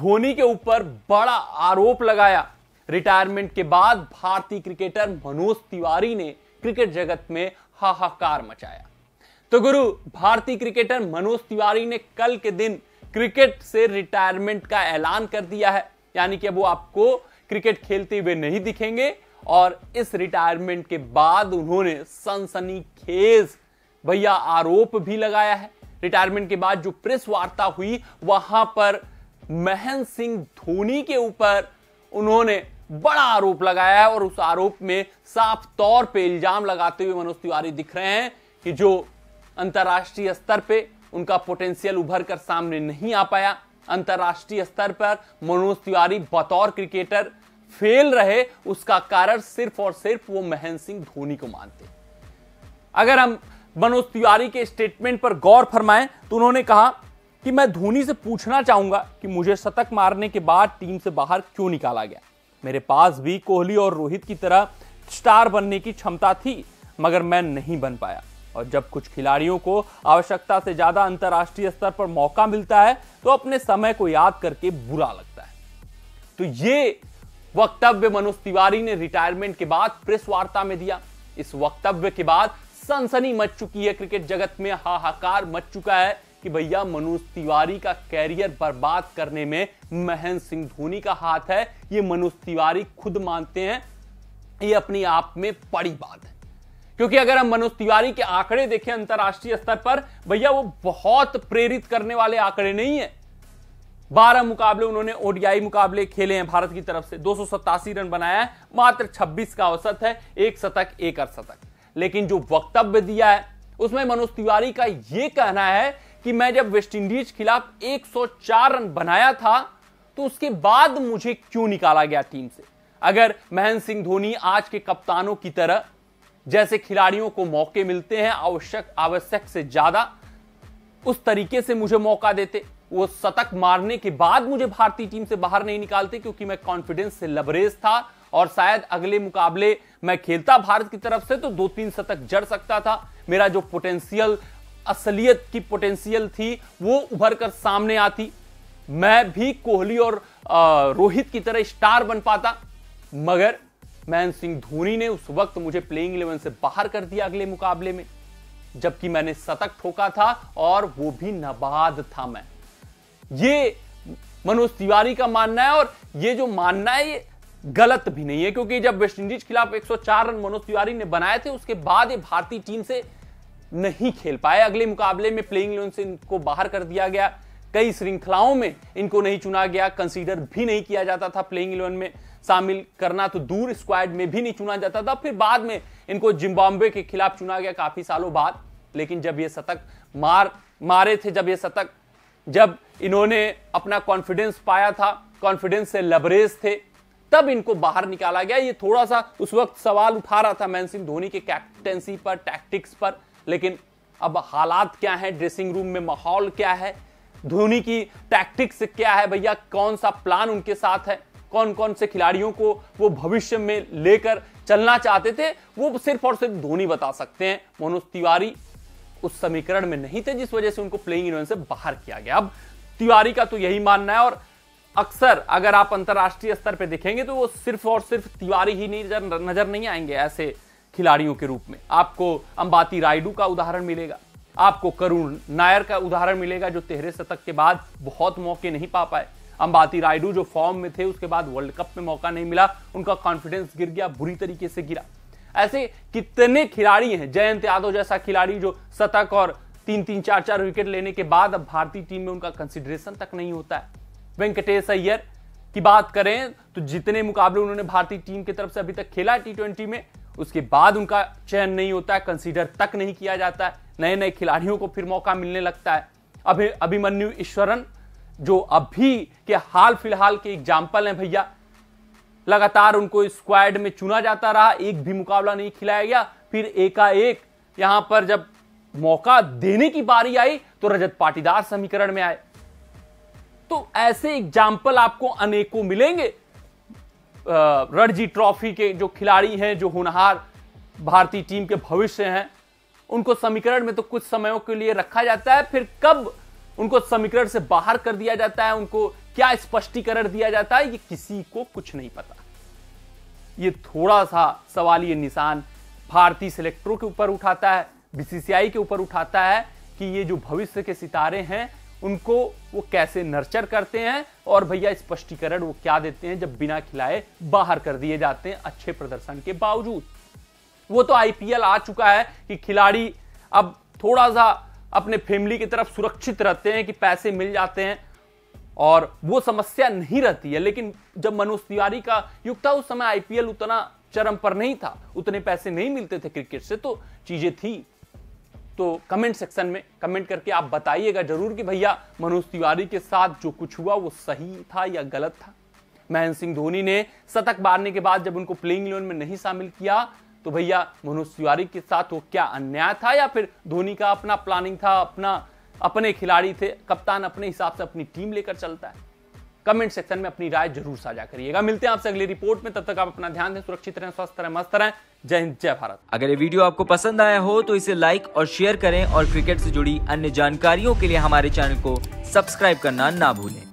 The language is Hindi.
धोनी के ऊपर बड़ा आरोप लगाया। रिटायरमेंट के बाद भारतीय क्रिकेटर मनोज तिवारी ने क्रिकेट जगत में हाहाकार मचाया। तो गुरु, भारतीय क्रिकेटर मनोज तिवारी ने कल के दिन क्रिकेट से रिटायरमेंट का ऐलान कर दिया है, यानी कि अब वो आपको क्रिकेट खेलते हुए नहीं दिखेंगे। और इस रिटायरमेंट के बाद उन्होंने सनसनीखेज भैया आरोप भी लगाया है। रिटायरमेंट के बाद जो प्रेस वार्ता हुई, वहां पर महेंद्र सिंह धोनी के ऊपर उन्होंने बड़ा आरोप लगाया है और उस आरोप में साफ तौर पे इल्जाम लगाते हुए मनोज तिवारी दिख रहे हैं कि जो अंतर्राष्ट्रीय स्तर पे उनका पोटेंशियल उभर कर सामने नहीं आ पाया, अंतर्राष्ट्रीय स्तर पर मनोज तिवारी बतौर क्रिकेटर फेल रहे, उसका कारण सिर्फ और सिर्फ वो महेंद्र सिंह धोनी को मानते। अगर हम मनोज तिवारी के स्टेटमेंट पर गौर फरमाएं तो उन्होंने कहा कि मैं धोनी से पूछना चाहूंगा कि मुझे शतक मारने के बाद टीम से बाहर क्यों निकाला गया। मेरे पास भी कोहली और रोहित की तरह स्टार बनने की क्षमता थी, मगर मैं नहीं बन पाया। और जब कुछ खिलाड़ियों को आवश्यकता से ज्यादा अंतर्राष्ट्रीय स्तर पर मौका मिलता है तो अपने समय को याद करके बुरा लगता है। तो ये वक्तव्य मनोज तिवारी ने रिटायरमेंट के बाद प्रेस वार्ता में दिया। इस वक्तव्य के बाद सनसनी मच चुकी है, क्रिकेट जगत में हाहाकार मच चुका है कि भैया मनोज तिवारी का कैरियर बर्बाद करने में महेंद्र सिंह धोनी का हाथ है, ये मनोज तिवारी खुद मानते हैं। ये अपने आप में बड़ी बात है, क्योंकि अगर हम मनोज तिवारी के आंकड़े देखें अंतर्राष्ट्रीय स्तर पर, भैया वो बहुत प्रेरित करने वाले आंकड़े नहीं है। 12 मुकाबले उन्होंने ओडीआई मुकाबले खेले हैं भारत की तरफ से, 287 रन बनाया है, मात्र 26 का औसत है, 1 शतक 1 अर्धशतक। लेकिन जो वक्तव्य दिया है उसमें मनोज तिवारी का यह कहना है कि मैं जब वेस्टइंडीज खिलाफ 104 रन बनाया था तो उसके बाद मुझे क्यों निकाला गया टीम से। अगर महेंद्र सिंह धोनी आज के कप्तानों की तरह जैसे खिलाड़ियों को मौके मिलते हैं आवश्यक से ज्यादा, उस तरीके से मुझे मौका देते, वो शतक मारने के बाद मुझे भारतीय टीम से बाहर नहीं निकालते, क्योंकि मैं कॉन्फिडेंस से लबरेज था और शायद अगले मुकाबले मैं खेलता भारत की तरफ से तो 2-3 शतक जड़ सकता था। मेरा जो पोटेंशियल, असलियत की पोटेंशियल थी, वो उभर कर सामने आती, मैं भी कोहली और रोहित की तरह स्टार बन पाता। मगर महेंद्र सिंह धोनी ने उस वक्त मुझे प्लेइंग 11 से बाहर कर दिया अगले मुकाबले में, जबकि मैंने शतक ठोका था और वो भी नाबाद था मैं। ये मनोज तिवारी का मानना है और ये जो मानना है ये गलत भी नहीं है, क्योंकि जब वेस्टइंडीज खिलाफ 104 रन मनोज तिवारी ने बनाए थे उसके बाद ये भारतीय टीम से नहीं खेल पाए। अगले मुकाबले में प्लेइंग 11 से इनको बाहर कर दिया गया, कई श्रृंखलाओं में इनको नहीं चुना गया, कंसीडर भी नहीं किया जाता था, प्लेइंग 11 में शामिल करना तो दूर स्क्वाड में भी नहीं चुना जाता था। फिर बाद में इनको जिम्बाब्वे के खिलाफ चुना गया काफी सालों बाद। लेकिन जब ये शतक मारे थे, जब इन्होंने अपना कॉन्फिडेंस पाया था, कॉन्फिडेंस से लबरेज थे, तब इनको बाहर निकाला गया। ये थोड़ा सा उस वक्त सवाल उठा रहा था महेंद्र सिंह धोनी के कैप्टेंसी पर, टैक्टिक्स पर। लेकिन अब हालात क्या हैं, ड्रेसिंग रूम में माहौल क्या है, धोनी की टैक्टिक्स क्या है भैया, कौन सा प्लान उनके साथ है, कौन कौन से खिलाड़ियों को वो भविष्य में लेकर चलना चाहते थे, वो सिर्फ और सिर्फ धोनी बता सकते हैं। मनोज तिवारी उस समीकरण में नहीं थे, जिस वजह से उनको प्लेइंग 11 से बाहर किया गया। अब तिवारी का तो यही मानना है और अक्सर अगर आप अंतर्राष्ट्रीय स्तर पर देखेंगे तो वो सिर्फ और सिर्फ तिवारी ही नजर नहीं आएंगे ऐसे खिलाड़ियों के रूप में। आपको अंबाती रायडू का उदाहरण मिलेगा, आपको करुण नायर का उदाहरण मिलेगा, जो 13 शतक के बाद बहुत मौके नहीं पा पाए। अंबाती रायडू जो फॉर्म में थे, उसके बाद वर्ल्ड कप में मौका नहीं मिला, उनका कॉन्फिडेंस गिर गया, बुरी तरीके से गिरा। ऐसे कितने खिलाड़ी हैं, जयंत यादव जैसा खिलाड़ी जो शतक और 3-3, 4-4 विकेट लेने के बाद अब भारतीय टीम में उनका कंसिडरेशन तक नहीं होता है। वेंकटेश अय्यर की बात करें तो जितने मुकाबले उन्होंने भारतीय टीम की तरफ से अभी तक खेला है T20 में, उसके बाद उनका चयन नहीं होता है, कंसीडर तक नहीं किया जाता है, नए नए खिलाड़ियों को फिर मौका मिलने लगता है। अभिमन्यु ईश्वरन जो अभी के हाल फिलहाल के एग्जाम्पल हैं भैया, लगातार उनको स्क्वाड में चुना जाता रहा, एक भी मुकाबला नहीं खिलाया गया। फिर एकाएक यहां पर जब मौका देने की बारी आई तो रजत पाटीदार समीकरण में आए। तो ऐसे एग्जाम्पल आपको अनेकों मिलेंगे। रणजी ट्रॉफी के जो खिलाड़ी हैं, जो होनहार भारतीय टीम के भविष्य हैं, उनको समीकरण में तो कुछ समयों के लिए रखा जाता है, फिर कब उनको समीकरण से बाहर कर दिया जाता है, उनको क्या स्पष्टीकरण दिया जाता है, ये किसी को कुछ नहीं पता। ये थोड़ा सा सवालिया निशान भारतीय सेलेक्टरों के ऊपर उठाता है, बीसीसीआई के ऊपर उठाता है कि ये जो भविष्य के सितारे हैं उनको वो कैसे नर्चर करते हैं, और भैया स्पष्टीकरण वो क्या देते हैं जब बिना खिलाए बाहर कर दिए जाते हैं अच्छे प्रदर्शन के बावजूद। वो तो आईपीएल आ चुका है कि खिलाड़ी अब थोड़ा सा अपने फैमिली की तरफ सुरक्षित रहते हैं कि पैसे मिल जाते हैं और वो समस्या नहीं रहती है, लेकिन जब मनोज तिवारी का युग था उस समय आईपीएल उतना चरम पर नहीं था, उतने पैसे नहीं मिलते थे क्रिकेट से, तो चीजें थी। तो कमेंट सेक्शन में कमेंट करके आप बताइएगा जरूर कि भैया मनोज तिवारी के साथ जो कुछ हुआ वो सही था या गलत था। महेंद्र सिंह धोनी ने शतक मारने के बाद जब उनको प्लेइंग इलेवन में नहीं शामिल किया तो भैया मनोज तिवारी के साथ वो क्या अन्याय था, या फिर धोनी का अपना प्लानिंग था, अपने खिलाड़ी थे, कप्तान अपने हिसाब से अपनी टीम लेकर चलता है। कमेंट सेक्शन में अपनी राय जरूर साझा करिएगा। मिलते हैं आपसे अगली रिपोर्ट में, तब तक आप अपना ध्यान दें, सुरक्षित रहें, स्वस्थ रहें, मस्त रहें। जय हिंद, जय भारत। अगर ये वीडियो आपको पसंद आया हो तो इसे लाइक और शेयर करें और क्रिकेट से जुड़ी अन्य जानकारियों के लिए हमारे चैनल को सब्सक्राइब करना ना भूलें।